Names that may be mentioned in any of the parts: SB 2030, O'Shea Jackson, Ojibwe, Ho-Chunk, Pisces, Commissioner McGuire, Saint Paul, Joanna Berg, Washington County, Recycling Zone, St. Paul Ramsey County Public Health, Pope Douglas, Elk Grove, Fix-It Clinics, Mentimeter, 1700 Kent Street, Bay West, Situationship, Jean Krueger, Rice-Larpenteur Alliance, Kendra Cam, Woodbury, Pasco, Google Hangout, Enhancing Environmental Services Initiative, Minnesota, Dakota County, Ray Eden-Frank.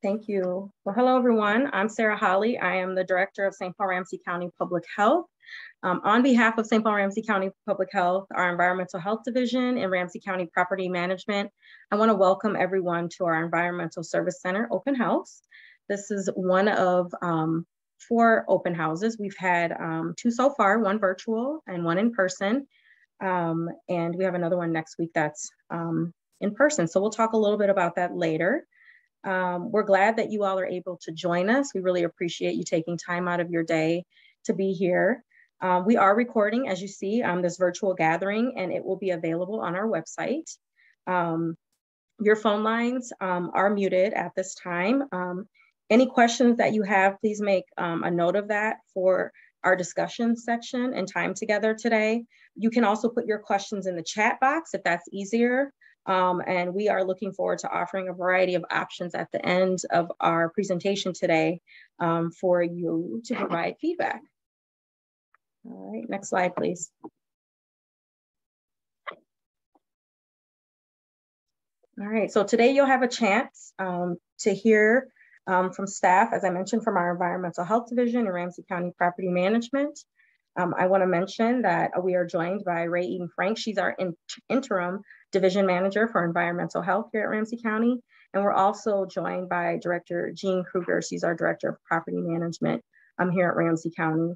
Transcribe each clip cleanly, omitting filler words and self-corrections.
Thank you. Well, hello, everyone. I'm Sarah Holley. I am the director of St. Paul Ramsey County Public Health. On behalf of St. Paul Ramsey County Public Health, our Environmental Health Division, and Ramsey County Property Management, I want to welcome everyone to our Environmental Service Center open house. This is one of four open houses. We've had two so far, one virtual and one in person. And we have another one next week that's in person. So we'll talk a little bit about that later. We're glad that you all are able to join us. We really appreciate you taking time out of your day to be here. We are recording, as you see, this virtual gathering, and it will be available on our website. Your phone lines are muted at this time. Any questions that you have, please make a note of that for our discussion section and time together today. You can also put your questions in the chat box if that's easier. And we are looking forward to offering a variety of options at the end of our presentation today for you to provide feedback. All right, next slide, please. All right, so today you'll have a chance to hear from staff, as I mentioned, from our Environmental Health Division and Ramsey County Property Management. I want to mention that we are joined by Ray Eden-Frank. She's our interim division manager for environmental health here at Ramsey County. And we're also joined by Director Jean Krueger. She's our director of property management here at Ramsey County.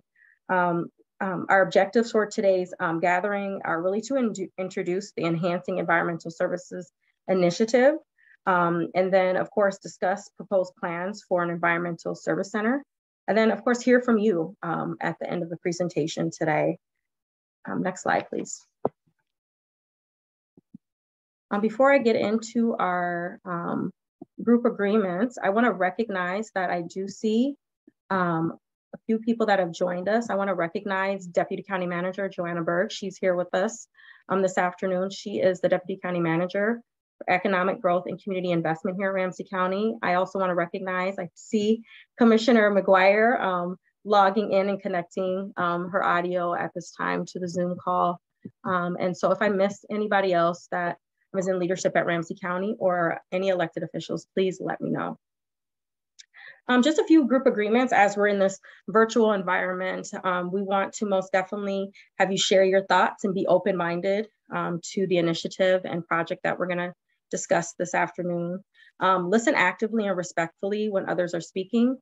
Our objectives for today's gathering are really to introduce the Enhancing Environmental Services Initiative, and then, of course, discuss proposed plans for an environmental service center. And then, of course, hear from you at the end of the presentation today. Next slide, please. Before I get into our group agreements, I want to recognize that I do see a few people that have joined us. I want to recognize Deputy County Manager Joanna Berg. She's here with us this afternoon. She is the Deputy County Manager for Economic Growth and Community Investment here at Ramsey County. I also want to recognize, I see Commissioner McGuire logging in and connecting her audio at this time to the Zoom call. And so if I miss anybody else that was in leadership at Ramsey County or any elected officials, please let me know. Just a few group agreements as we're in this virtual environment. We want to most definitely have you share your thoughts and be open-minded to the initiative and project that we're going to discuss this afternoon. Listen actively and respectfully when others are speaking.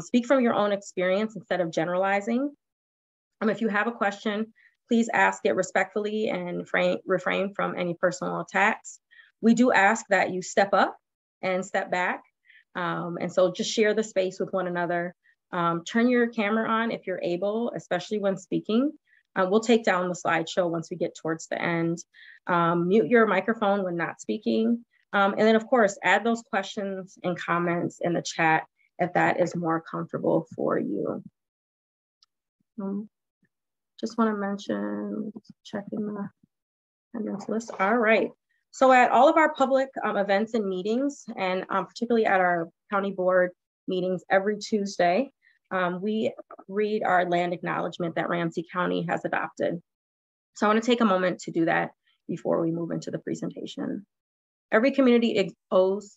Speak from your own experience instead of generalizing. If you have a question, please ask it respectfully and refrain from any personal attacks. We do ask that you step up and step back. And so just share the space with one another. Turn your camera on if you're able, especially when speaking. We'll take down the slideshow once we get towards the end. Mute your microphone when not speaking. And then, of course, add those questions and comments in the chat if that is more comfortable for you. Just want to mention, checking the attendance list. All right. So at all of our public events and meetings, and particularly at our county board meetings every Tuesday, we read our land acknowledgement that Ramsey County has adopted. So I want to take a moment to do that before we move into the presentation. Every community owes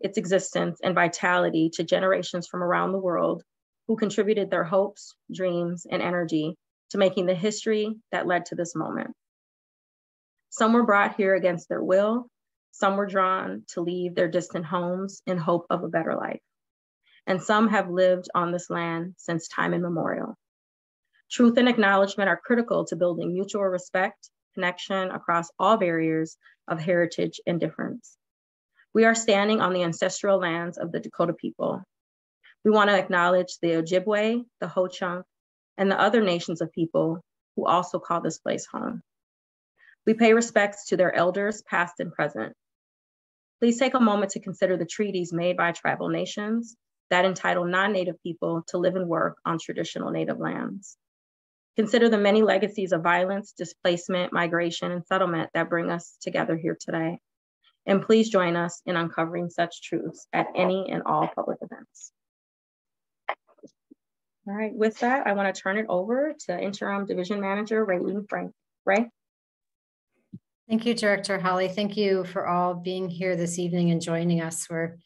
its existence and vitality to generations from around the world who contributed their hopes, dreams, and energy to making the history that led to this moment. Some were brought here against their will. Some were drawn to leave their distant homes in hope of a better life. And some have lived on this land since time immemorial. Truth and acknowledgement are critical to building mutual respect, connection across all barriers of heritage and difference. We are standing on the ancestral lands of the Dakota people. We want to acknowledge the Ojibwe, the Ho-Chunk, and the other nations of people who also call this place home. We pay respects to their elders, past and present. Please take a moment to consider the treaties made by tribal nations that entitle non-Native people to live and work on traditional Native lands. Consider the many legacies of violence, displacement, migration, and settlement that bring us together here today. And please join us in uncovering such truths at any and all public events. All right, with that, I want to turn it over to Interim Division Manager Ray Eden-Frank. Ray? Thank you, Director Holley. Thank you for all being here this evening and joining us. We're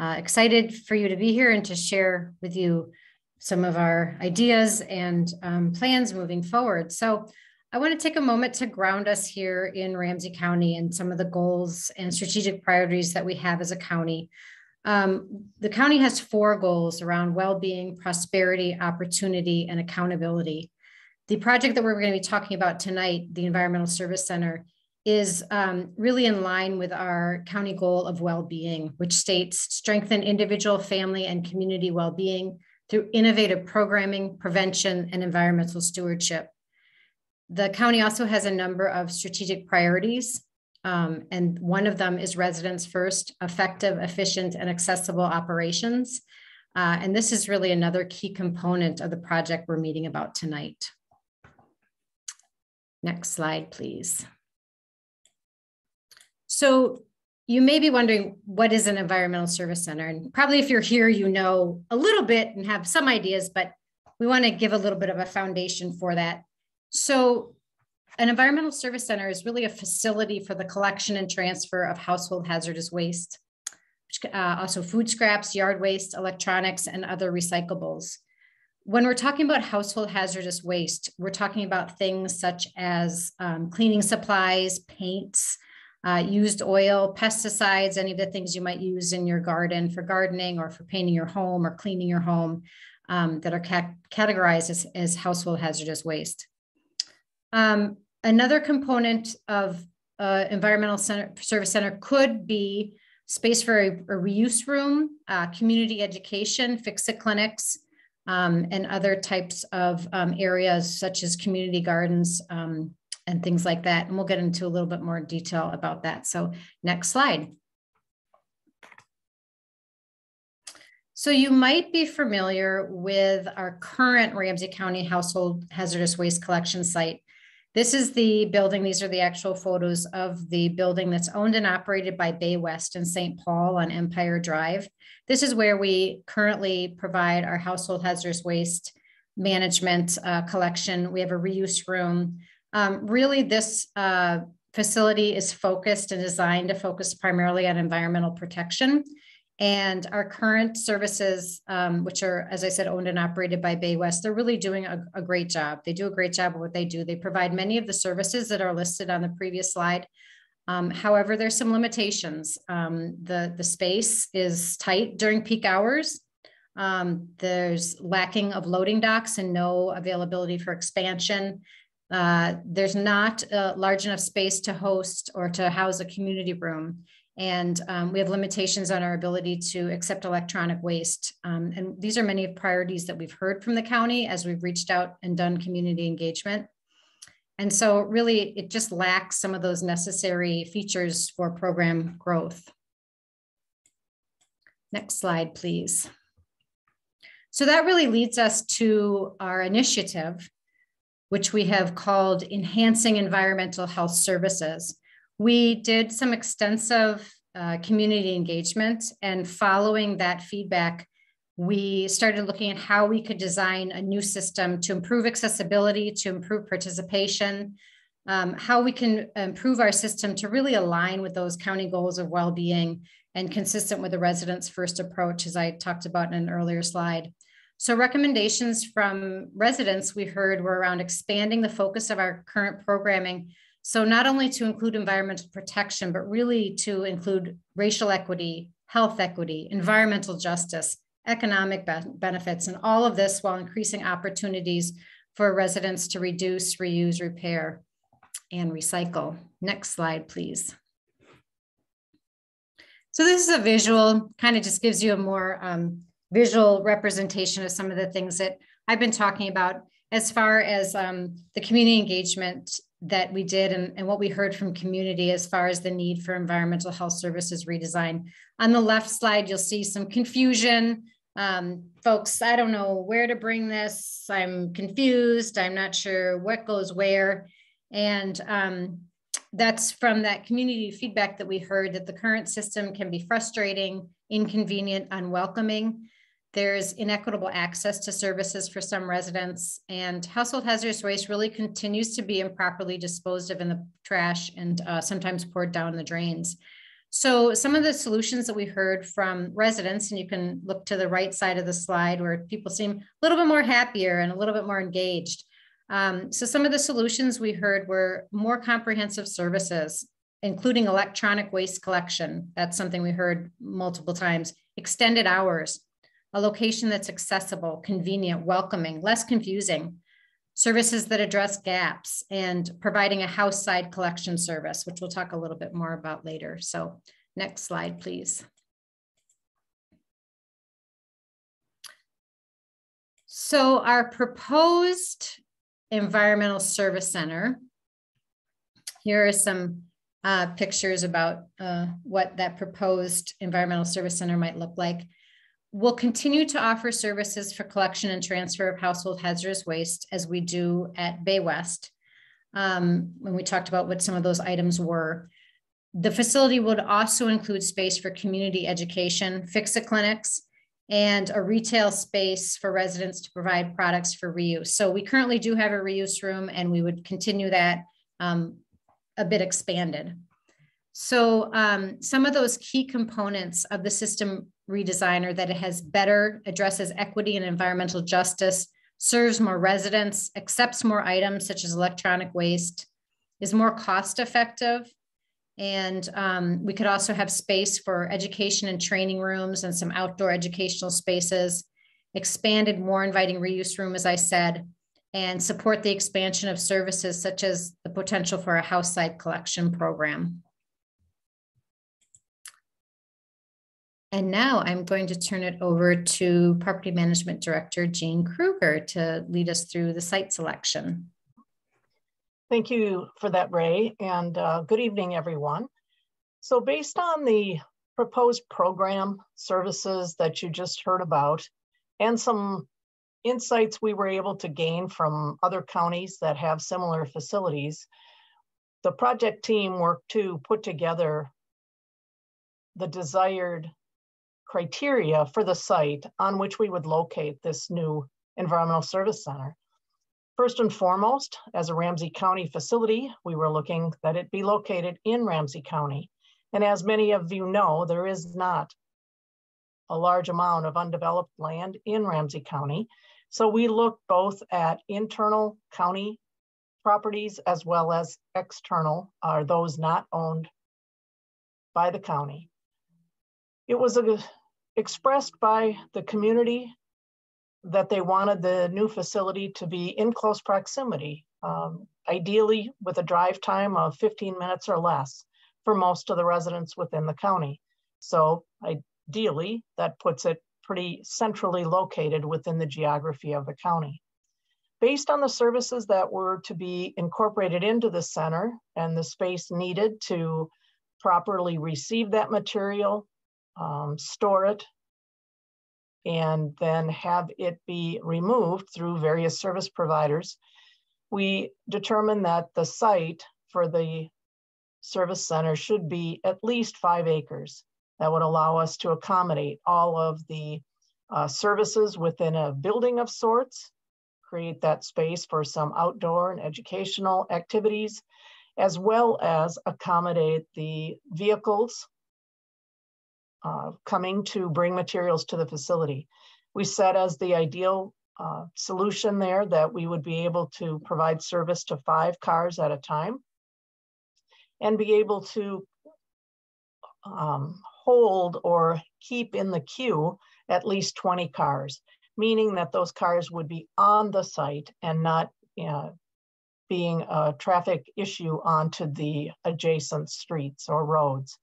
Excited for you to be here and to share with you some of our ideas and plans moving forward. So I want to take a moment to ground us here in Ramsey County and some of the goals and strategic priorities that we have as a county. The county has 4 goals around well-being, prosperity, opportunity, and accountability. The project that we're going to be talking about tonight, the Environmental Service Center, is really in line with our county goal of well-being, which states strengthen individual, family, and community well-being through innovative programming, prevention, and environmental stewardship. The county also has a number of strategic priorities, and one of them is residents first, effective, efficient, and accessible operations. And this is really another key component of the project we're meeting about tonight. Next slide, please. So you may be wondering, what is an environmental service center? And probably if you're here, you know a little bit and have some ideas, but we want to give a little bit of a foundation for that. So an environmental service center is really a facility for the collection and transfer of household hazardous waste, also food scraps, yard waste, electronics, and other recyclables. When we're talking about household hazardous waste, we're talking about things such as cleaning supplies, paints, used oil, pesticides, any of the things you might use in your garden for gardening or for painting your home or cleaning your home that are categorized as household hazardous waste. Another component of environmental service center could be space for a reuse room, community education, fix-it clinics, and other types of areas such as community gardens and things like that. And we'll get into a little bit more detail about that. So next slide. So you might be familiar with our current Ramsey County Household Hazardous Waste Collection Site. This is the building. These are the actual photos of the building that's owned and operated by Bay West in St. Paul on Empire Drive. This is where we currently provide our household hazardous waste management collection. We have a reuse room. Really, this facility is focused and designed to focus primarily on environmental protection. And our current services, which are, as I said, owned and operated by Bay West, they're really doing a great job. They do a great job of what they do. They provide many of the services that are listed on the previous slide. However, there's some limitations. The space is tight during peak hours. There's lacking of loading docks and no availability for expansion. There's not a large enough space to host or to house a community room. And we have limitations on our ability to accept electronic waste. And these are many priorities that we've heard from the county as we've reached out and done community engagement. And so really, it just lacks some of those necessary features for program growth. Next slide, please. So that really leads us to our initiative, which we have called Enhancing Environmental Health Services. We did some extensive community engagement, and following that feedback, we started looking at how we could design a new system to improve accessibility, to improve participation, how we can improve our system to really align with those county goals of well-being and consistent with the residents first approach, as I talked about in an earlier slide. So recommendations from residents we heard were around expanding the focus of our current programming, so not only to include environmental protection, but really to include racial equity, health equity, environmental justice, economic benefits, and all of this while increasing opportunities for residents to reduce, reuse, repair, and recycle. Next slide, please. So this is a visual, kind of just gives you a more visual representation of some of the things that I've been talking about as far as the community engagement that we did and what we heard from community as far as the need for environmental health services redesign. On the left slide, you'll see some confusion. Folks, I don't know where to bring this. I'm confused. I'm not sure what goes where. And that's from that community feedback that we heard, that the current system can be frustrating, inconvenient, unwelcoming. There's inequitable access to services for some residents, and household hazardous waste really continues to be improperly disposed of in the trash and sometimes poured down the drains. So some of the solutions that we heard from residents, and you can look to the right side of the slide where people seem a little bit more happier and a little bit more engaged. So some of the solutions we heard were more comprehensive services, including electronic waste collection. That's something we heard multiple times. Extended hours, a location that's accessible, convenient, welcoming, less confusing. Services that address gaps and providing a house side collection service, which we'll talk a little bit more about later. So next slide, please. So our proposed Environmental Service Center, here are some pictures about what that proposed Environmental Service Center might look like. We'll continue to offer services for collection and transfer of household hazardous waste as we do at Bay West. When we talked about what some of those items were. The facility would also include space for community education, fix-a clinics, and a retail space for residents to provide products for reuse. So we currently do have a reuse room, and we would continue that a bit expanded. So some of those key components of the system redesign are that it has better, addresses equity and environmental justice, serves more residents, accepts more items such as electronic waste, is more cost effective. And we could also have space for education and training rooms and some outdoor educational spaces, expanded, more inviting reuse room, as I said, and support the expansion of services such as the potential for a house side collection program. And now I'm going to turn it over to Property Management Director Jean Krueger to lead us through the site selection. Thank you for that, Ray, and good evening, everyone. So based on the proposed program services that you just heard about and some insights we were able to gain from other counties that have similar facilities, the project team worked to put together the desired criteria for the site on which we would locate this new Environmental Service Center. First and foremost, as a Ramsey County facility, we were looking that it be located in Ramsey County. And as many of you know, there is not a large amount of undeveloped land in Ramsey County. So we looked both at internal county properties as well as external, or those not owned by the county. It was expressed by the community that they wanted the new facility to be in close proximity, ideally with a drive time of 15 minutes or less for most of the residents within the county. So ideally, that puts it pretty centrally located within the geography of the county. Based on the services that were to be incorporated into the center and the space needed to properly receive that material, store it, and then have it be removed through various service providers, we determined that the site for the service center should be at least 5 acres. That would allow us to accommodate all of the services within a building of sorts, create that space for some outdoor and educational activities, as well as accommodate the vehicles coming to bring materials to the facility. We set as the ideal solution there that we would be able to provide service to 5 cars at a time and be able to hold or keep in the queue at least 20 cars, meaning that those cars would be on the site and not being a traffic issue onto the adjacent streets or roads.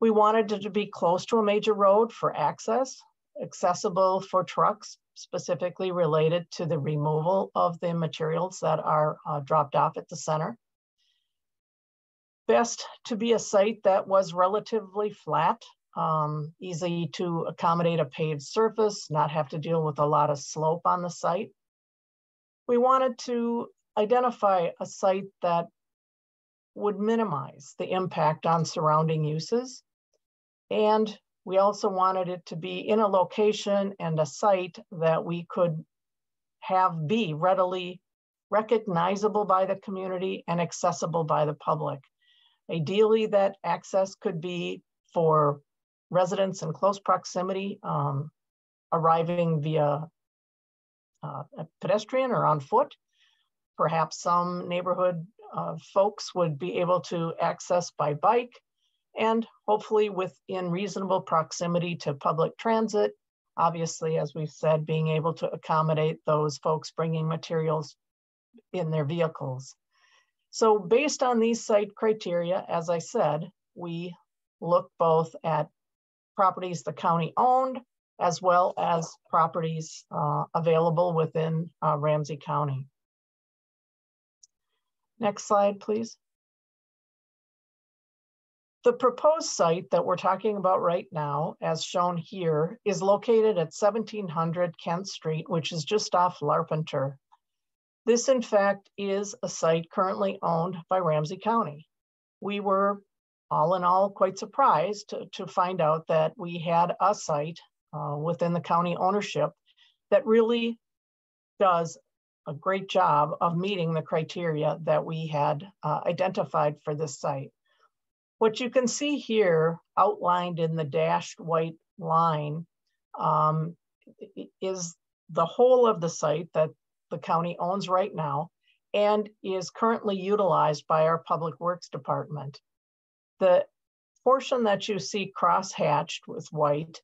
We wanted it to be close to a major road for access, accessible for trucks, specifically related to the removal of the materials that are dropped off at the center. Best to be a site that was relatively flat, easy to accommodate a paved surface, not have to deal with a lot of slope on the site. We wanted to identify a site that would minimize the impact on surrounding uses. And we also wanted it to be in a location and a site that we could have be readily recognizable by the community and accessible by the public. Ideally, that access could be for residents in close proximity, arriving via a pedestrian or on foot. Perhaps some neighborhood folks would be able to access by bike, and hopefully within reasonable proximity to public transit. Obviously, as we've said, being able to accommodate those folks bringing materials in their vehicles. So based on these site criteria, as I said, we look both at properties the county owned as well as properties available within Ramsey County. Next slide, please. The proposed site that we're talking about right now, as shown here, is located at 1700 Kent Street, which is just off Larpenteur. This, in fact, is a site currently owned by Ramsey County. We were, all in all, quite surprised to find out that we had a site within the county ownership that really does a great job of meeting the criteria that we had identified for this site. What you can see here outlined in the dashed white line is the whole of the site that the county owns right now and is currently utilized by our Public Works Department. The portion that you see cross-hatched with white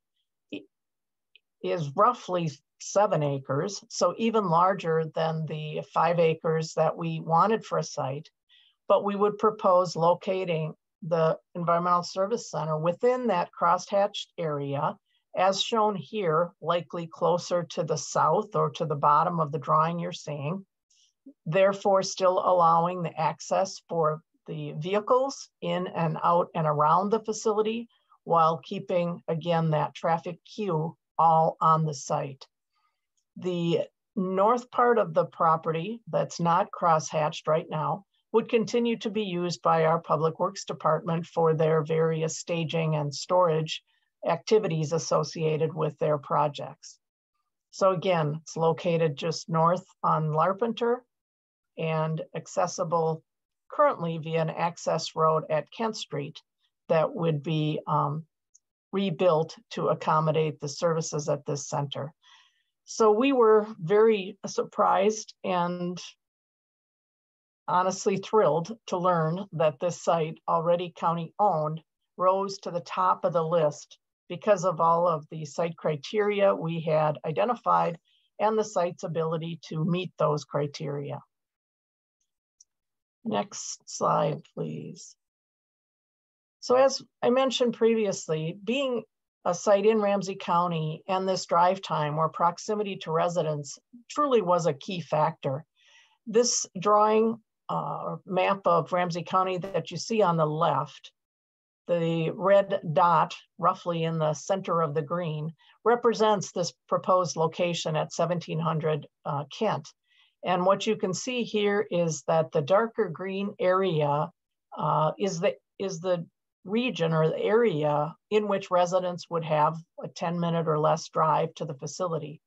is roughly 7 acres, so even larger than the 5 acres that we wanted for a site, but we would propose locating the Environmental Service Center within that cross-hatched area, as shown here, likely closer to the south or to the bottom of the drawing you're seeing, therefore still allowing the access for the vehicles in and out and around the facility while keeping, again, that traffic queue all on the site. The north part of the property that's not cross-hatched right now would continue to be used by our Public Works Department for their various staging and storage activities associated with their projects. So again, it's located just north on Larpenteur and accessible currently via an access road at Kent Street that would be rebuilt to accommodate the services at this center. So we were very surprised and honestly thrilled to learn that this site, already county owned, rose to the top of the list because of all of the site criteria we had identified and the site's ability to meet those criteria. Next slide, please. So as I mentioned previously, being a site in Ramsey County and this drive time or proximity to residents truly was a key factor. This drawing or map of Ramsey County that you see on the left, the red dot roughly in the center of the green, represents this proposed location at 1700 Kent. And what you can see here is that the darker green area is the region or the area in which residents would have a 10-minute or less drive to the facility.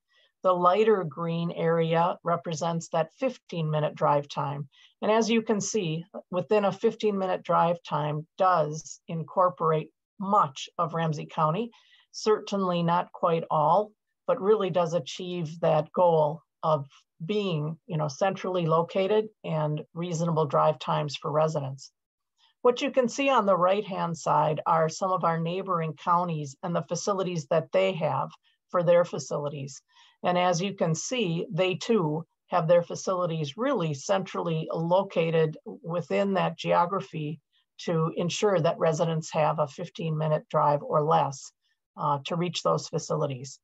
The lighter green area represents that 15-minute drive time. And as you can see, within a 15-minute drive time does incorporate much of Ramsey County, certainly not quite all, but really does achieve that goal of being, you know, centrally located and reasonable drive times for residents. What you can see on the right-hand side are some of our neighboring counties and the facilities that they have for their facilities. And as you can see, they too have their facilities really centrally located within that geography to ensure that residents have a 15-minute drive or less to reach those facilities.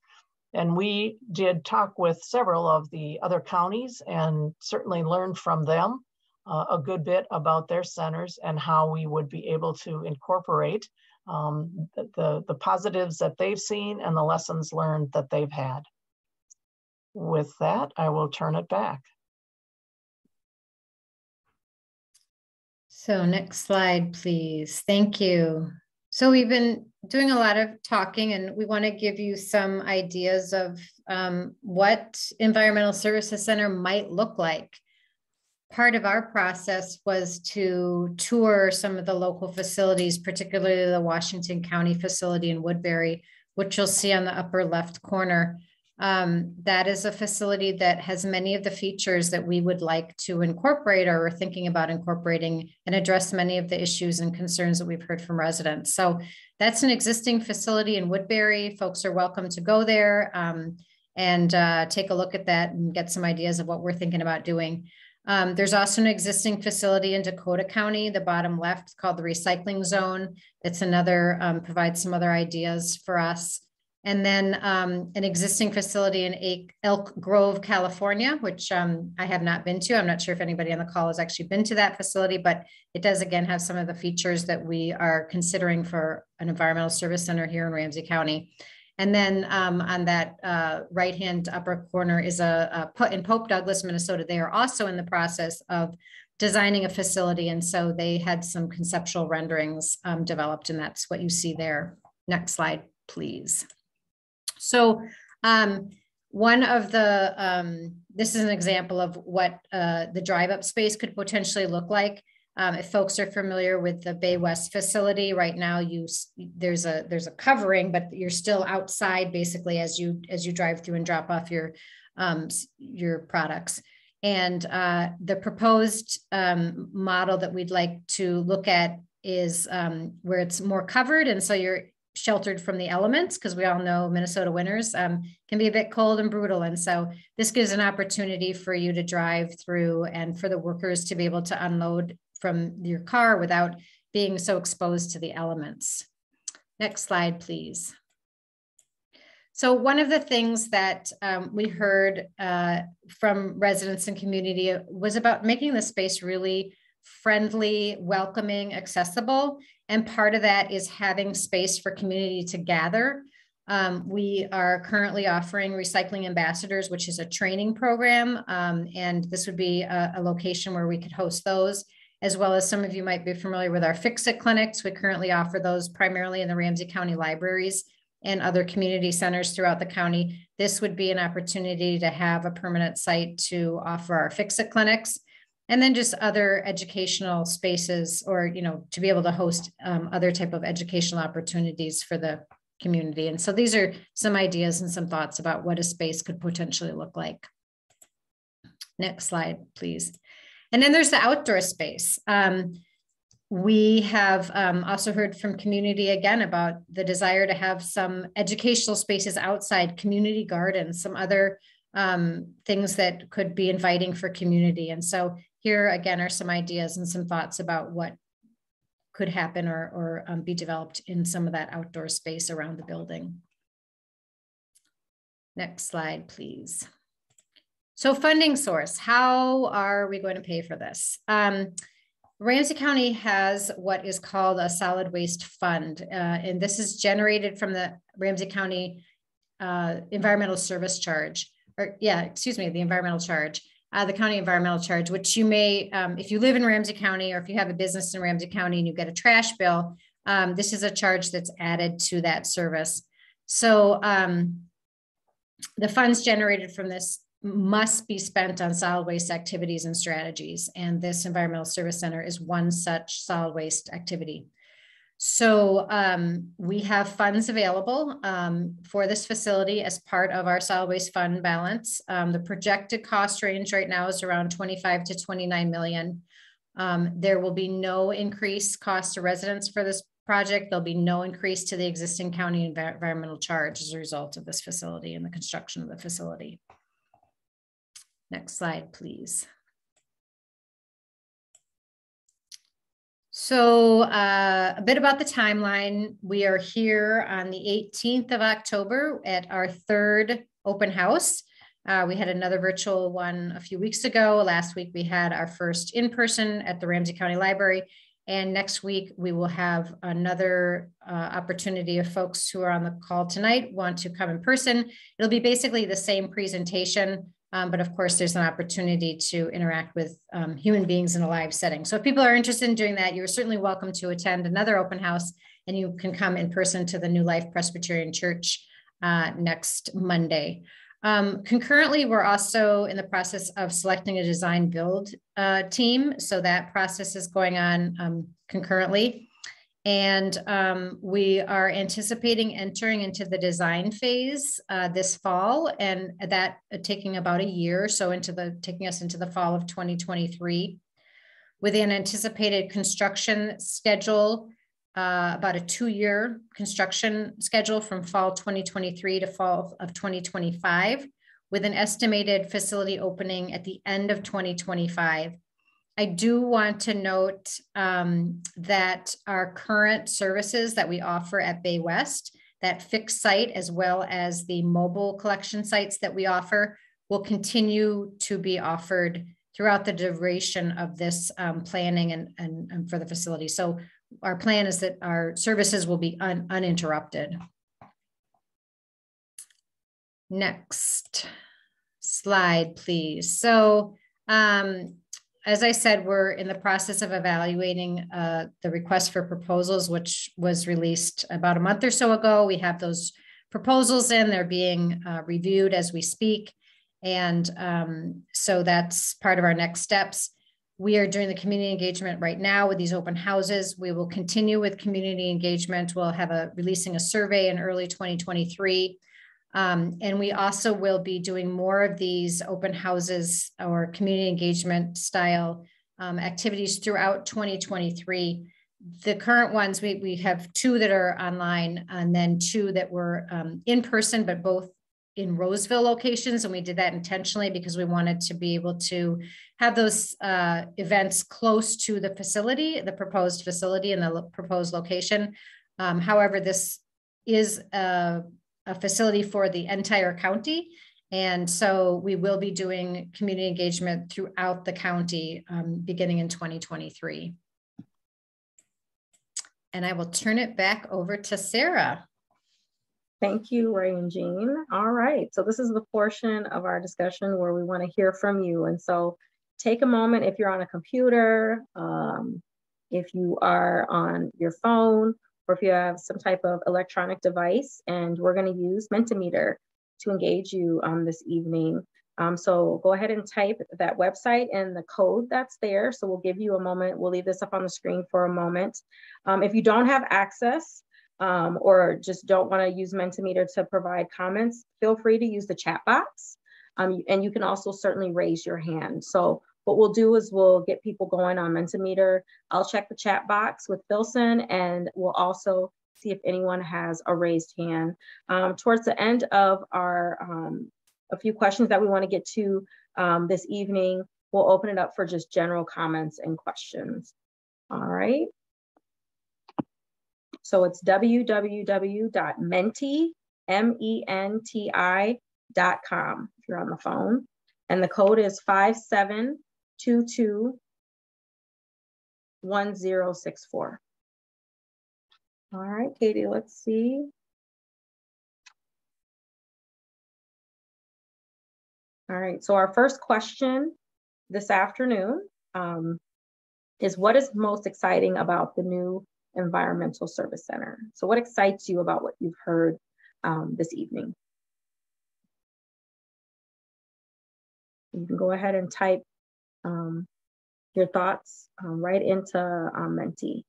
And we did talk with several of the other counties and certainly learned from them a good bit about their centers and how we would be able to incorporate the positives that they've seen and the lessons learned that they've had. With that, I will turn it back. So next slide, please. Thank you. So we've been doing a lot of talking, and we want to give you some ideas of what Environmental Services Center might look like. part of our process was to tour some of the local facilities, particularly the Washington County facility in Woodbury, which you'll see on the upper left corner. That is a facility that has many of the features that we would like to incorporate or are thinking about incorporating, and address many of the issues and concerns that we've heard from residents. So that's an existing facility in Woodbury. Folks are welcome to go there and take a look at that and get some ideas of what we're thinking about doing. There's also an existing facility in Dakota County, the bottom left, called the Recycling Zone. That's another, provides some other ideas for us. And then an existing facility in Elk Grove, California, which I have not been to. I'm not sure if anybody on the call has actually been to that facility, but it does, again, have some of the features that we are considering for an environmental service center here in Ramsey County. And then on that right-hand upper corner is in Pope Douglas, Minnesota. They are also in the process of designing a facility. And so they had some conceptual renderings developed, and that's what you see there. Next slide, please. So one of the, this is an example of what the drive-up space could potentially look like. If folks are familiar with the Bay West facility, right now there's a covering, but you're still outside basically as you drive through and drop off your products. And the proposed model that we'd like to look at is where it's more covered, and so you're sheltered from the elements, because we all know Minnesota winters can be a bit cold and brutal. And so this gives an opportunity for you to drive through and for the workers to be able to unload from your car without being so exposed to the elements. Next slide, please. So one of the things that we heard from residents and community was about making the space really friendly, welcoming, accessible. And part of that is having space for community to gather. We are currently offering Recycling Ambassadors, which is a training program. And this would be a location where we could host those, as well as some of you might be familiar with our Fix-It clinics. We currently offer those primarily in the Ramsey County libraries and other community centers throughout the county. This would be an opportunity to have a permanent site to offer our Fix-It clinics. And then just other educational spaces, or to be able to host other type of educational opportunities for the community. And so these are some ideas and some thoughts about what a space could potentially look like. Next slide, please. And then there's the outdoor space. We have also heard from community again about the desire to have some educational spaces outside, community gardens, some other things that could be inviting for community. And so here again are some ideas and some thoughts about what could happen or be developed in some of that outdoor space around the building. Next slide, please. So funding source, how are we going to pay for this? Ramsey County has what is called a solid waste fund, and this is generated from the Ramsey County environmental service charge, the environmental charge. The county environmental charge, which you may, if you live in Ramsey County or if you have a business in Ramsey County and you get a trash bill, this is a charge that's added to that service. So the funds generated from this must be spent on solid waste activities and strategies. And this environmental service center is one such solid waste activity. So we have funds available for this facility as part of our solid waste fund balance. The projected cost range right now is around 25 to 29 million. There will be no increased cost to residents for this project. There'll be no increase to the existing county environmental charge as a result of this facility and the construction of the facility. Next slide, please. So a bit about the timeline. We are here on the 18th of October at our third open house. We had another virtual one a few weeks ago. Last week, we had our first in-person at the Ramsey County Library. And next week, we will have another opportunity if folks who are on the call tonight want to come in person. It'll be basically the same presentation. But of course, there's an opportunity to interact with human beings in a live setting. So if people are interested in doing that, you're certainly welcome to attend another open house, and you can come in person to the New Life Presbyterian Church next Monday. Concurrently, we're also in the process of selecting a design build team. So that process is going on concurrently. And we are anticipating entering into the design phase this fall, and that taking about a year or so into taking us into the fall of 2023, with an anticipated construction schedule, about a 2-year construction schedule from fall 2023 to fall of 2025, with an estimated facility opening at the end of 2025. I do want to note that our current services that we offer at Bay West, that fixed site as well as the mobile collection sites that we offer, will continue to be offered throughout the duration of this planning and for the facility. So our plan is that our services will be uninterrupted. Next slide, please. So, as I said, we're in the process of evaluating the request for proposals, which was released about a month or so ago. We have those proposals in, they're being reviewed as we speak. And so that's part of our next steps. We are doing the community engagement right now with these open houses. We will continue with community engagement. We'll have releasing a survey in early 2023. And we also will be doing more of these open houses or community engagement style activities throughout 2023. The current ones, we have 2 that are online and then 2 that were in person, but both in Roseville locations. And we did that intentionally because we wanted to be able to have those events close to the facility, the proposed facility and the proposed location. However, this is a facility for the entire county. And so we will be doing community engagement throughout the county beginning in 2023. And I will turn it back over to Sarah. Thank you, Ray and Jean. All right, so this is the portion of our discussion where we want to hear from you. And so take a moment if you're on a computer, if you are on your phone, or if you have some type of electronic device, and we're going to use Mentimeter to engage you this evening. So go ahead and type that website and the code that's there. So we'll give you a moment. We'll leave this up on the screen for a moment. If you don't have access or just don't want to use Mentimeter to provide comments, feel free to use the chat box. And you can also certainly raise your hand. So what we'll do is we'll get people going on Mentimeter. I'll check the chat box with Filson, and we'll also see if anyone has a raised hand. Towards the end of our, a few questions that we want to get to this evening, we'll open it up for just general comments and questions. All right. So it's www.menti.com if you're on the phone. And the code is 57221064. All right, Katie, let's see. All right, so our first question this afternoon is, what is most exciting about the new Environmental Service Center? So what excites you about what you've heard this evening? You can go ahead and type your thoughts right into Menti.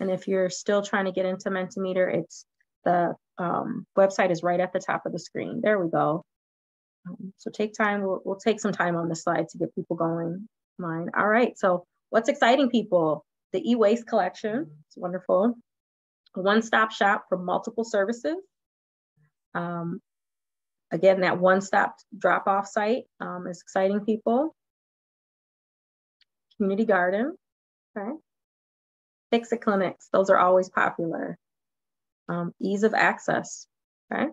And if you're still trying to get into Mentimeter, it's the website is right at the top of the screen. There we go. So take time, we'll take some time on the slide to get people going. Mine. All right, so what's exciting people? The e-waste collection, it's wonderful. One-stop shop for multiple services. Again, that one-stop drop-off site is exciting people. Community garden, okay. Fix-it clinics, those are always popular. Ease of access, okay.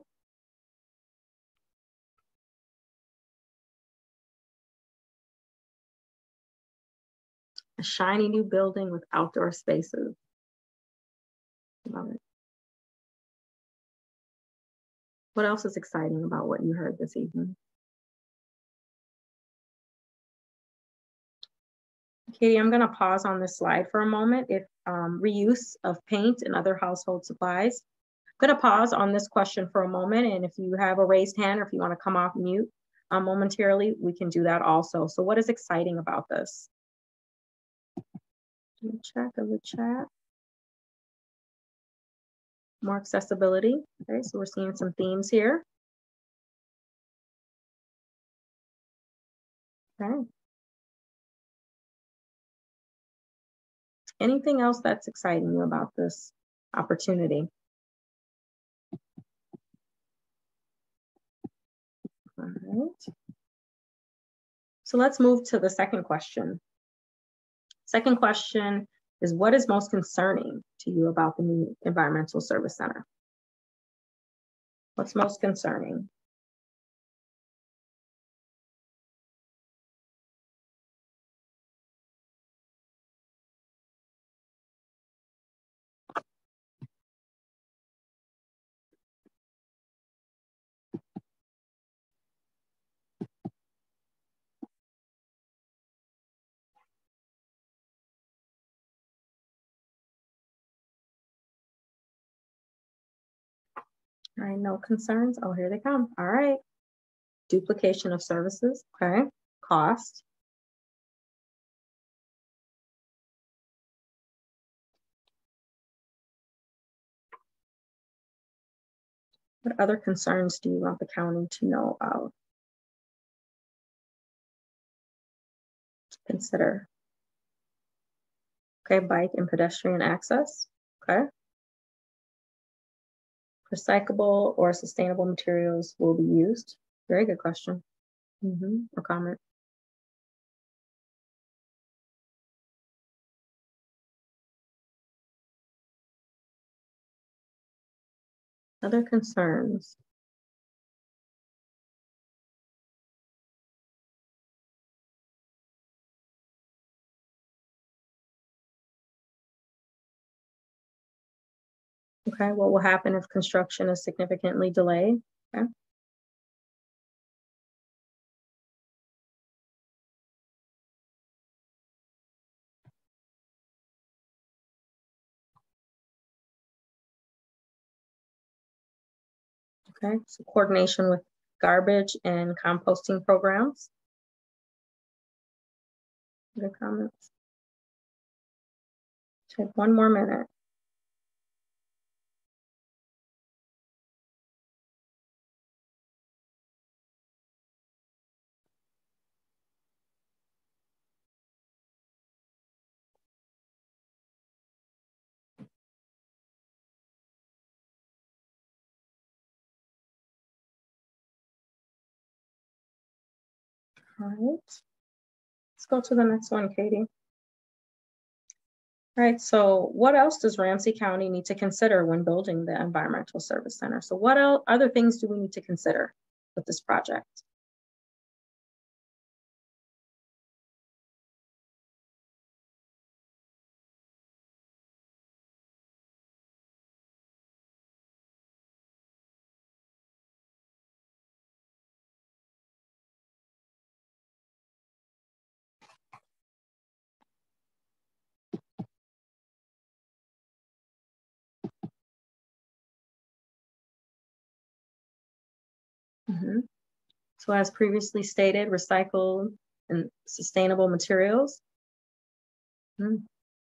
A shiny new building with outdoor spaces. Love it. What else is exciting about what you heard this evening? Katie, I'm going to pause on this slide for a moment. If reuse of paint and other household supplies. I'm going to pause on this question for a moment, and if you have a raised hand or if you want to come off mute momentarily, we can do that also. So what is exciting about this? Check of the chat. More accessibility. Okay, so we're seeing some themes here. Okay. Anything else that's exciting you about this opportunity? All right. So let's move to the second question. Second question is, what is most concerning to you about the new Environmental Service Center? What's most concerning? All right, no concerns. Oh, here they come. All right. Duplication of services. Okay. Cost. What other concerns do you want the county to know about? Consider. Okay, bike and pedestrian access. Okay. Recyclable or sustainable materials will be used? Very good question. Or comment. Other concerns? Okay, what will happen if construction is significantly delayed? Okay. Okay, so coordination with garbage and composting programs. Good comments. Take one more minute. All right, let's go to the next one, Katie. All right, so what else does Ramsey County need to consider when building the Environmental Service Center? So what other things do we need to consider with this project? So as previously stated, recycled and sustainable materials,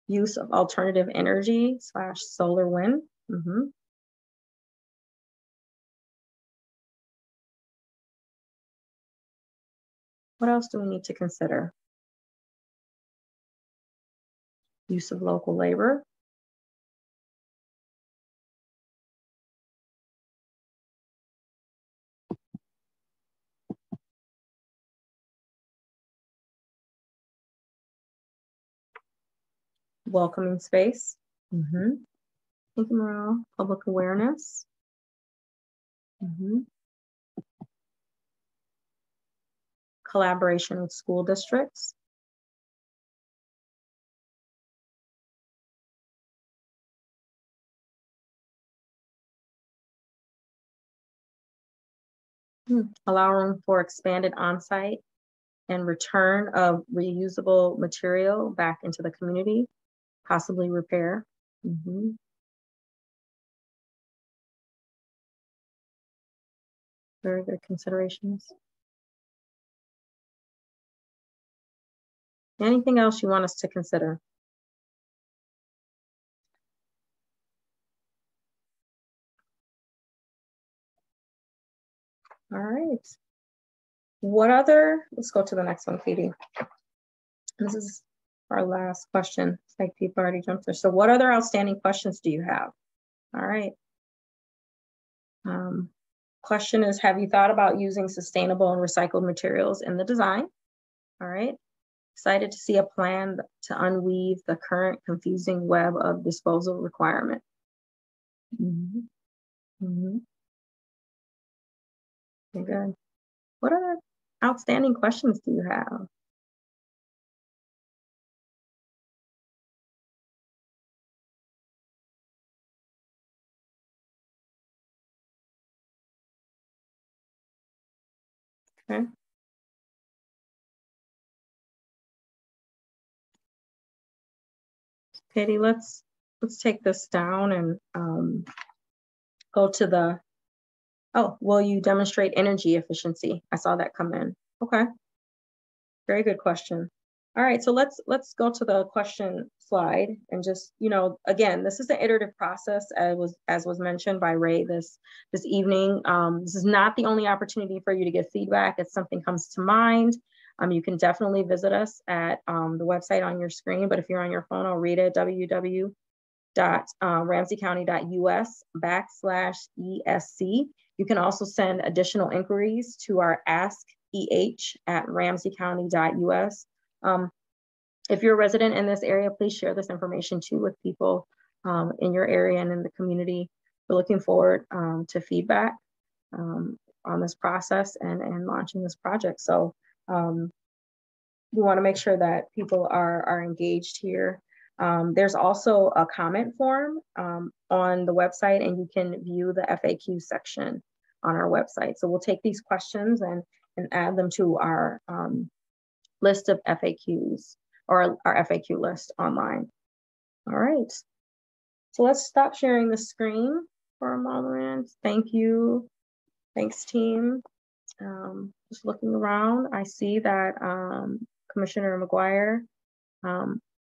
use of alternative energy / solar wind. What else do we need to consider? Use of local labor. Welcoming space. Thank you, Morale. Public awareness. Collaboration with school districts. allowing for expanded on-site and return of reusable material back into the community, possibly repair. Further considerations? Anything else you want us to consider? All right. What other, let's go to the next one, Katie. This is our last question. It's like people already jumped there. So what other outstanding questions do you have? All right. Question is, have you thought about using sustainable and recycled materials in the design? All right. Excited to see a plan to unweave the current confusing web of disposal requirement. Good. What other outstanding questions do you have? Okay. Katie, let's take this down and go to the. Oh, will you demonstrate energy efficiency? I saw that come in. Okay, very good question. All right, so let's go to the question slide and just, you know, again, this is an iterative process as was mentioned by Ray this evening. This is not the only opportunity for you to get feedback. If something comes to mind, you can definitely visit us at the website on your screen, but if you're on your phone, I'll read it, www.ramseycounty.us/ESC. You can also send additional inquiries to our askeh@ramseycounty.us. If you're a resident in this area, please share this information too with people in your area and in the community. We're looking forward to feedback on this process and launching this project. So we wanna make sure that people are engaged here. There's also a comment form on the website, and you can view the FAQ section on our website. So we'll take these questions and add them to our list of FAQs or our FAQ list online. All right, so let's stop sharing the screen for a moment. Thank you. Thanks, team. Just looking around, I see that Commissioner McGuire,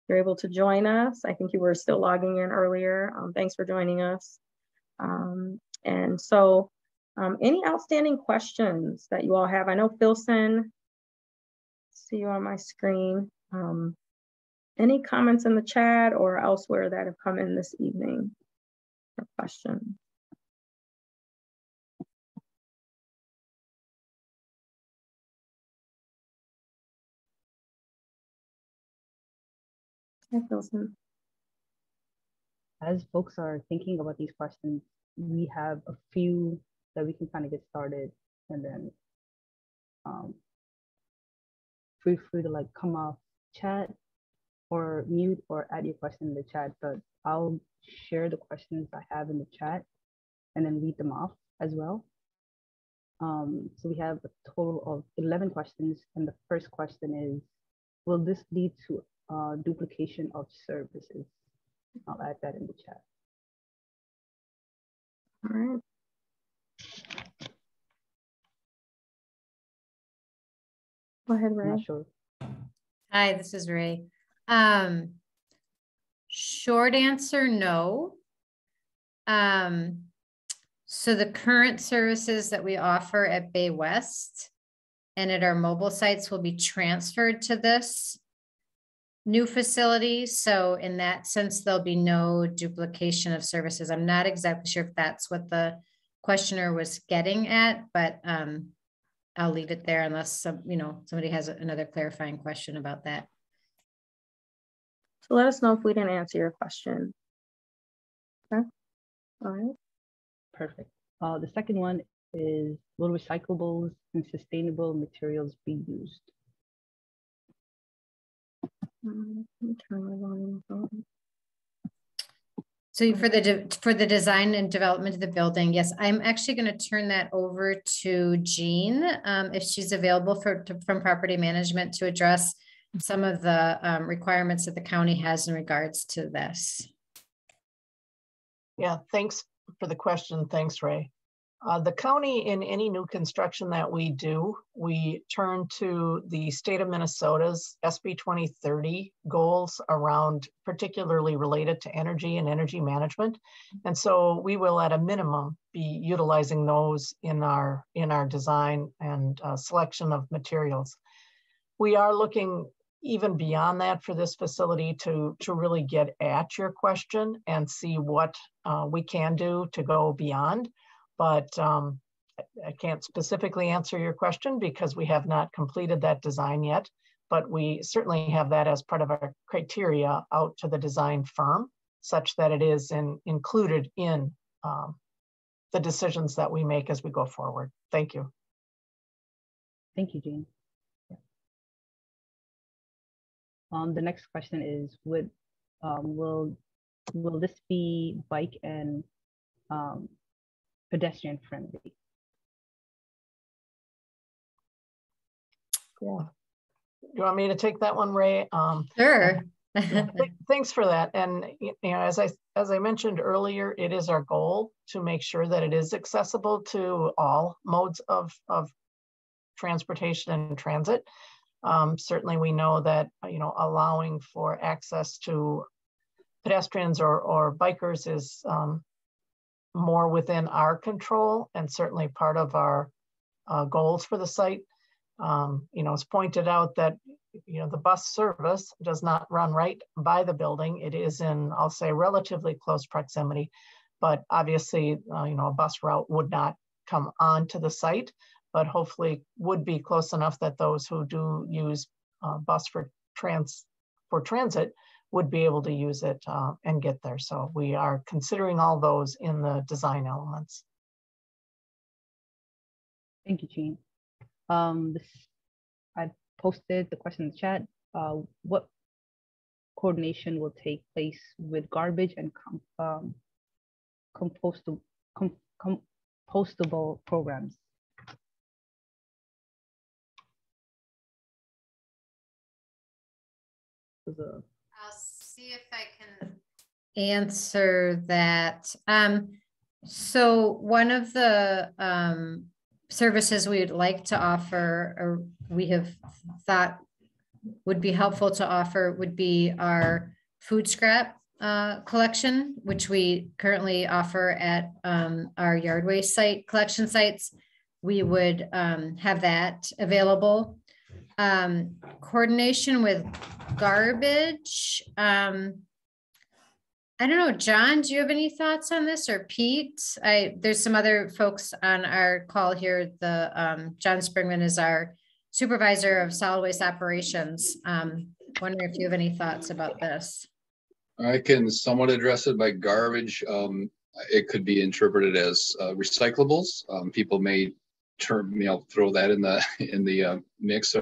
you're able to join us. I think you were still logging in earlier. Thanks for joining us. And so any outstanding questions that you all have? I know Philson, see you on my screen. Any comments in the chat or elsewhere that have come in this evening or questions? As folks are thinking about these questions, we have a few that we can kind of get started, and then feel free to like come off chat or mute or add your question in the chat, but I'll share the questions I have in the chat and then read them off as well. So we have a total of 11 questions, and the first question is, will this lead to duplication of services? I'll add that in the chat. All right. Go ahead, Ray. Sure. Hi, this is Ray. Short answer, no. So the current services that we offer at Bay West and at our mobile sites will be transferred to this new facility. So in that sense, there'll be no duplication of services. I'm not exactly sure if that's what the questioner was getting at, but I'll leave it there unless somebody has another clarifying question about that. So let us know if we didn't answer your question. Okay, all right. Perfect. The second one is, will recyclables and sustainable materials be used? So for the design and development of the building, yes, I'm actually going to turn that over to Jean, if she's available from property management to address some of the requirements that the county has in regards to this. Yeah, thanks for the question. Thanks, Ray. The county, in any new construction that we do, we turn to the state of Minnesota's SB 2030 goals around, particularly related to energy and energy management. And so we will, at a minimum, be utilizing those in our design and selection of materials. We are looking even beyond that for this facility to really get at your question and see what we can do to go beyond. But I can't specifically answer your question because we have not completed that design yet, but we certainly have that as part of our criteria out to the design firm, such that it is included in the decisions that we make as we go forward. Thank you. Thank you, Jean. Yeah. The next question is, will this be bike and pedestrian friendly? Yeah. You want me to take that one, Ray? Sure. Thanks for that. And as I mentioned earlier, it is our goal to make sure that it is accessible to all modes of transportation and transit. Certainly, we know that allowing for access to pedestrians or bikers is more within our control, and certainly part of our goals for the site. It's pointed out that the bus service does not run right by the building. It is in, I'll say, relatively close proximity, but obviously, a bus route would not come onto the site, but hopefully would be close enough that those who do use bus for transit would be able to use it and get there. So we are considering all those in the design elements. Thank you, Jean. I posted the question in the chat. What coordination will take place with garbage and compostable programs? See if I can answer that. So one of the services we would like to offer, or we have thought would be helpful to offer, would be our food scrap collection, which we currently offer at our yard waste site collection sites. We would have that available. Coordination with garbage. I don't know, John, do you have any thoughts on this, or Pete? There's some other folks on our call here. The John Springman is our supervisor of solid waste operations. Wondering if you have any thoughts about this. I can somewhat address it by garbage. It could be interpreted as recyclables. People may throw that in the mix, or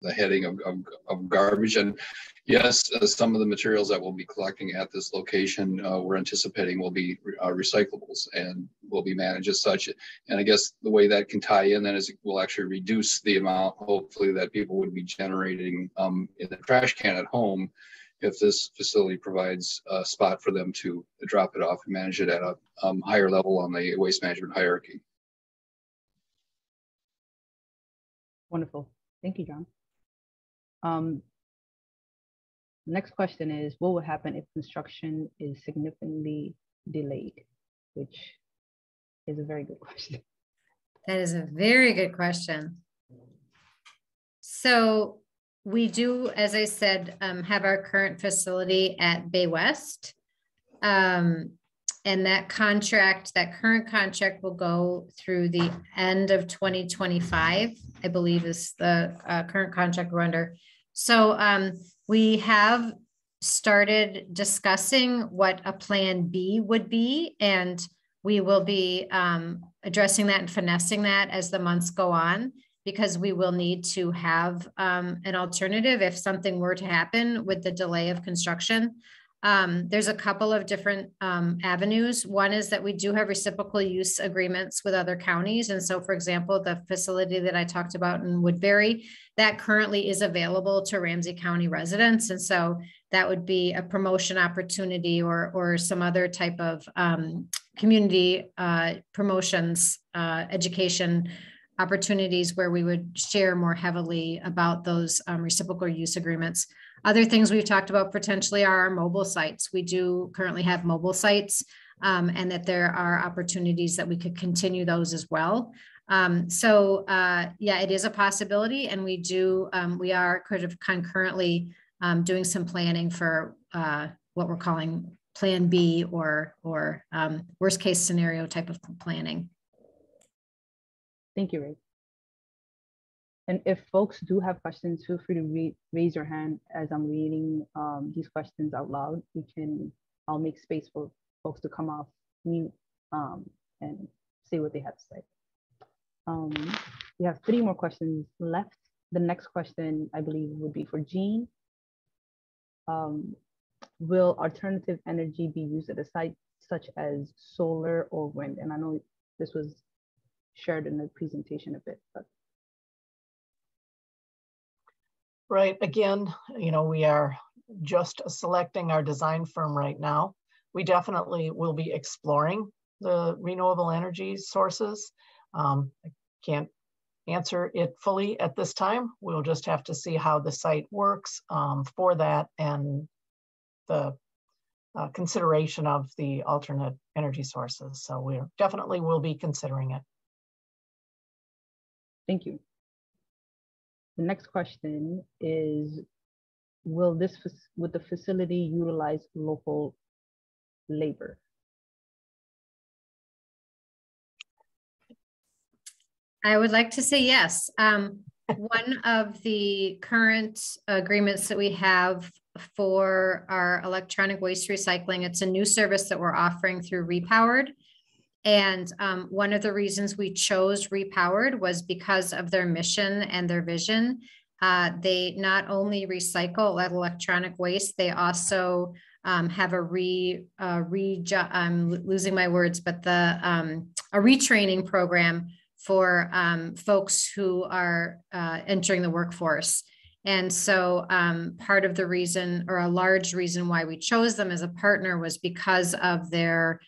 the heading of garbage. And yes, some of the materials that we'll be collecting at this location, we're anticipating will be recyclables and will be managed as such. And I guess the way that can tie in then is it will actually reduce the amount, hopefully, that people would be generating in the trash can at home if this facility provides a spot for them to drop it off and manage it at a higher level on the waste management hierarchy. Wonderful. Thank you, John. Next question is, what would happen if construction is significantly delayed? Which is a very good question. That is a very good question. So we do, as I said, have our current facility at Bay West. And that current contract will go through the end of 2025, I believe, is the current contract we're under. So we have started discussing what a plan B would be, and we will be addressing that and finessing that as the months go on, because we will need to have an alternative if something were to happen with the delay of construction. There's a couple of different avenues. One is that we do have reciprocal use agreements with other counties. And so, for example, the facility that I talked about in Woodbury, that currently is available to Ramsey County residents. And so that would be a promotion opportunity or some other type of community promotions, education opportunities where we would share more heavily about those reciprocal use agreements. Other things we've talked about potentially are our mobile sites. We do currently have mobile sites and that there are opportunities that we could continue those as well. Yeah, it is a possibility, and we do, we are kind of concurrently doing some planning for what we're calling Plan B or worst case scenario type of planning. Thank you, Ray. And if folks do have questions, feel free to raise your hand as I'm reading these questions out loud. I'll make space for folks to come off mute and say what they have to say. We have 3 more questions left. The next question, I believe, would be for Jean. Will alternative energy be used at a site such as solar or wind? And I know this was shared in the presentation a bit, but. Right, again, you know, we are just selecting our design firm right now. We definitely will be exploring the renewable energy sources. I can't answer it fully at this time. We'll just have to see how the site works for that and the consideration of the alternate energy sources. So we definitely will be considering it. Thank you. The next question is, would the facility utilize local labor? I would like to say yes. One of the current agreements that we have for our electronic waste recycling, it's a new service that we're offering through Repowered. And one of the reasons we chose Repowered was because of their mission and their vision. They not only recycle electronic waste, they also have a a retraining program for folks who are entering the workforce. And so part of the reason, or a large reason why we chose them as a partner, was because of their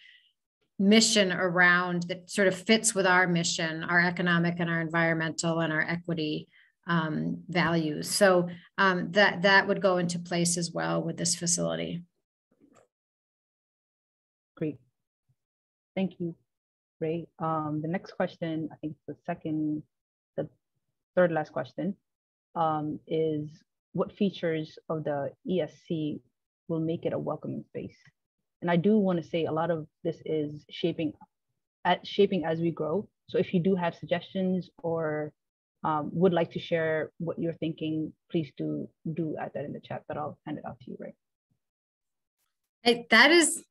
mission around that sort of fits with our mission, our economic and our environmental and our equity values. So that would go into place as well with this facility. Great. Thank you, Ray. The next question, I think the third last question is, what features of the ESC will make it a welcoming space? And I do want to say a lot of this is shaping as we grow. So if you do have suggestions or would like to share what you're thinking, please do add that in the chat, but I'll hand it off to you, Ray. That is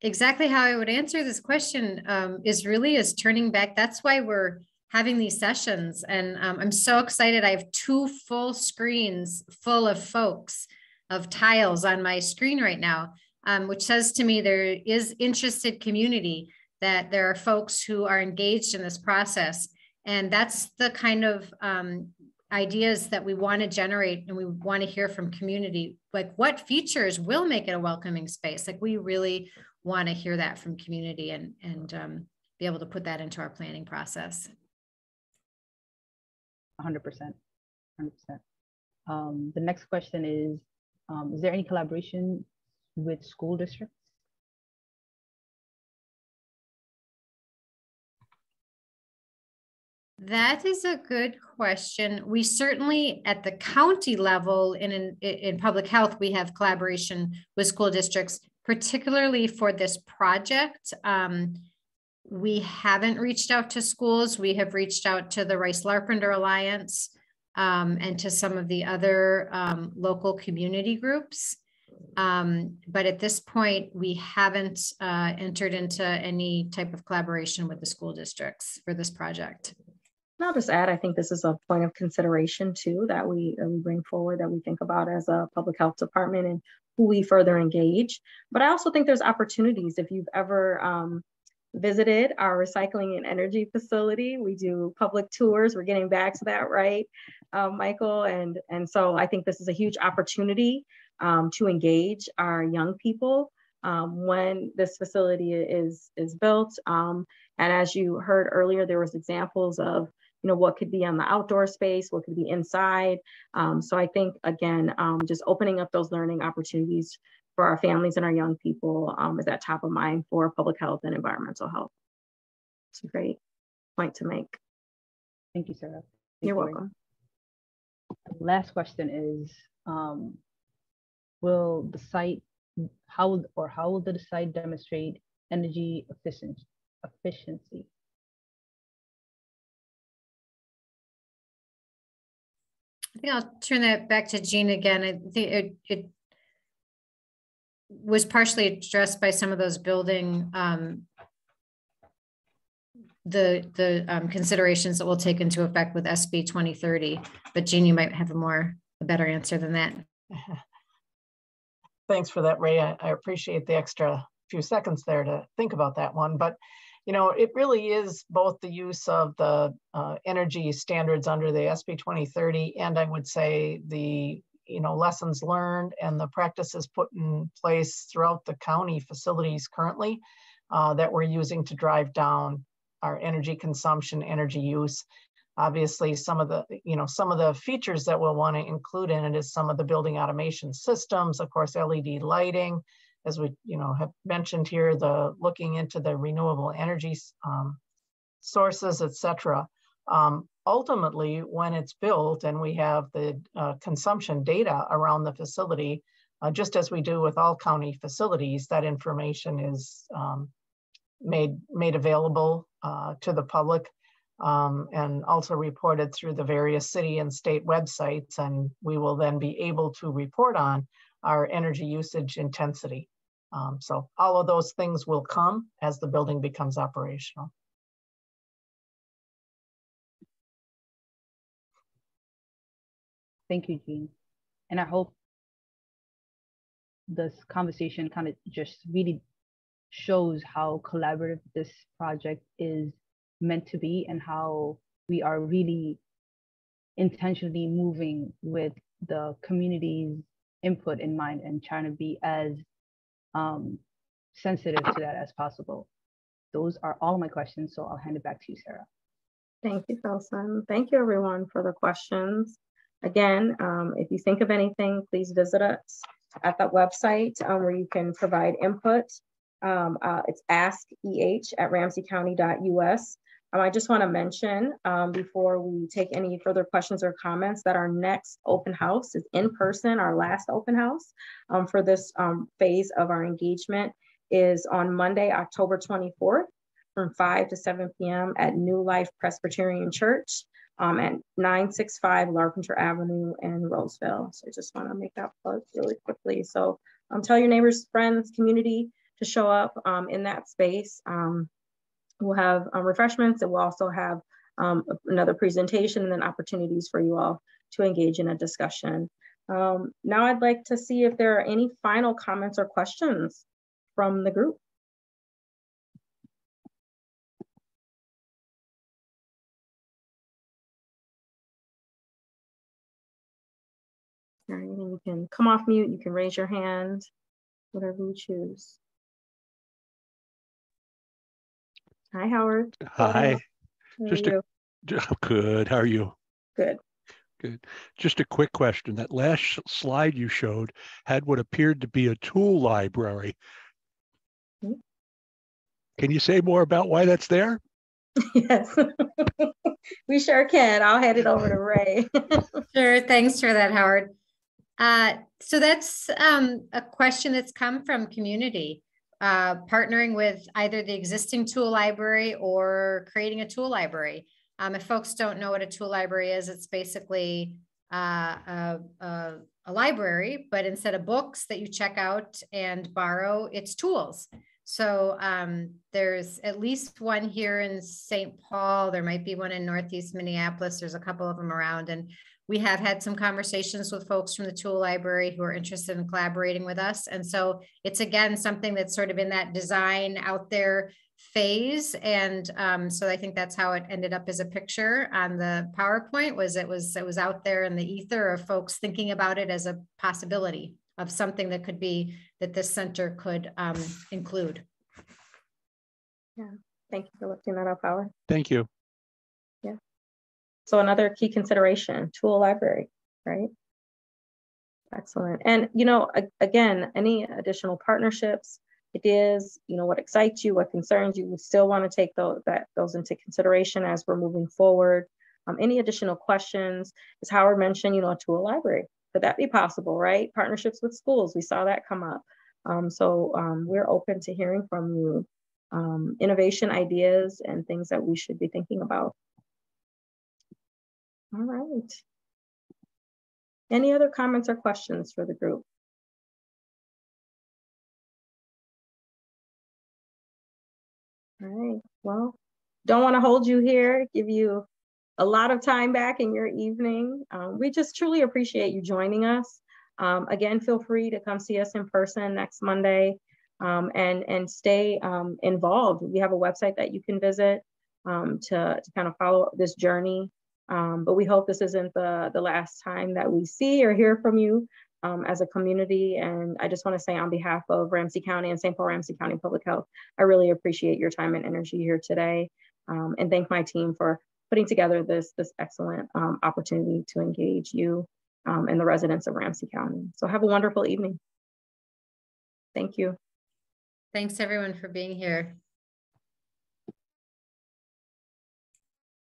exactly how I would answer this question, is turning back. That's why we're having these sessions. And I'm so excited. I have 2 full screens full of folks, of tiles on my screen right now. Which says to me there is interested community, that there are folks who are engaged in this process. And that's the kind of ideas that we want to generate, and we want to hear from community. Like, what features will make it a welcoming space? Like, we really want to hear that from community and be able to put that into our planning process. 100%. 100%. The next question is there any collaboration with school districts? That is a good question. We certainly, at the county level in public health, we have collaboration with school districts, particularly for this project. We haven't reached out to schools. We have reached out to the Rice-Larpenteur Alliance and to some of the other local community groups. But at this point, we haven't entered into any type of collaboration with the school districts for this project. And I'll just add, I think this is a point of consideration too, that we bring forward, that we think about as a public health department and who we further engage. But I also think there's opportunities. If you've ever visited our recycling and energy facility, we do public tours. We're getting back to that, right, Michael? And so I think this is a huge opportunity to engage our young people when this facility is built. And as you heard earlier, there was examples of, you know, what could be on the outdoor space, what could be inside. So I think, again, just opening up those learning opportunities for our families and our young people is at top of mind for public health and environmental health. It's a great point to make. Thank you, Sarah. You're welcome. Last question is, will the site, how will the site demonstrate energy efficiency? I think I'll turn that back to Jean again. I think it was partially addressed by some of those building the considerations that will take into effect with SB 2030. But Jean, you might have a better answer than that. Thanks for that, Ray. I appreciate the extra few seconds there to think about that one. But you know, it really is both the use of the energy standards under the SB 2030, and I would say the lessons learned and the practices put in place throughout the county facilities currently that we're using to drive down our energy consumption, energy use. Obviously, some of the features that we'll want to include in it is some of the building automation systems, of course, LED lighting, as we have mentioned here, the looking into the renewable energy sources, et cetera. Ultimately, when it's built and we have the consumption data around the facility, just as we do with all county facilities, that information is made available to the public and also reported through the various city and state websites. And we will then be able to report on our energy usage intensity. So all of those things will come as the building becomes operational. Thank you, Jean. And I hope this conversation kind of just really shows how collaborative this project is meant to be and how we are really intentionally moving with the community's input in mind and trying to be as sensitive to that as possible. Those are all my questions, so I'll hand it back to you, Sarah. Thank you, Felsen. Thank you, everyone, for the questions. Again, if you think of anything, please visit us at that website where you can provide input. It's askeh@ramseycounty.us. I just want to mention before we take any further questions or comments that our next open house is in person. Our last open house for this phase of our engagement is on Monday, October 24th from 5 to 7 p.m. at New Life Presbyterian Church. At 965 Larpenteur Avenue in Roseville. So I just want to make that plug really quickly. So tell your neighbors, friends, community to show up in that space. We'll have refreshments, and we'll also have another presentation and then opportunities for you all to engage in a discussion. Now I'd like to see if there are any final comments or questions from the group. You can come off mute, you can raise your hand, whatever you choose. Hi, Howard. Hi. Good. How are you? Good. Good. Just a quick question. That last slide you showed had what appeared to be a tool library. Mm-hmm. Can you say more about why that's there? Yes, we sure can. I'll hand it over to Ray. Sure. Thanks for that, Howard. So that's a question that's come from community, partnering with either the existing tool library or creating a tool library. If folks don't know what a tool library is, it's basically a library, but instead of books that you check out and borrow, it's tools. So there's at least one here in St. Paul. There might be one in Northeast Minneapolis. There's a couple of them around. And we have had some conversations with folks from the tool library who are interested in collaborating with us. And so it's, again, something that's sort of in that design out there phase. And so I think that's how it ended up as a picture on the PowerPoint, was it was out there in the ether of folks thinking about it as a possibility of something that could be, that this center could include. Yeah, thank you for lifting that up, Howard. Thank you. Yeah. So another key consideration, tool library, right? Excellent. And, you know, again, any additional partnerships, ideas, you know, what excites you, what concerns you, we still want to take those into consideration as we're moving forward. Any additional questions? As Howard mentioned, you know, a tool library. Could that be possible, right? Partnerships with schools, we saw that come up. So we're open to hearing from you, innovation ideas and things that we should be thinking about. All right. Any other comments or questions for the group? All right, well, don't want to hold you here, give you a lot of time back in your evening. We just truly appreciate you joining us. Again, feel free to come see us in person next Monday and stay involved. We have a website that you can visit to kind of follow up this journey. But we hope this isn't the last time that we see or hear from you as a community. And I just want to say on behalf of Ramsey County and St. Paul Ramsey County Public Health, I really appreciate your time and energy here today and thank my team for putting together this excellent opportunity to engage you and the residents of Ramsey County. So have a wonderful evening. Thank you. Thanks everyone for being here.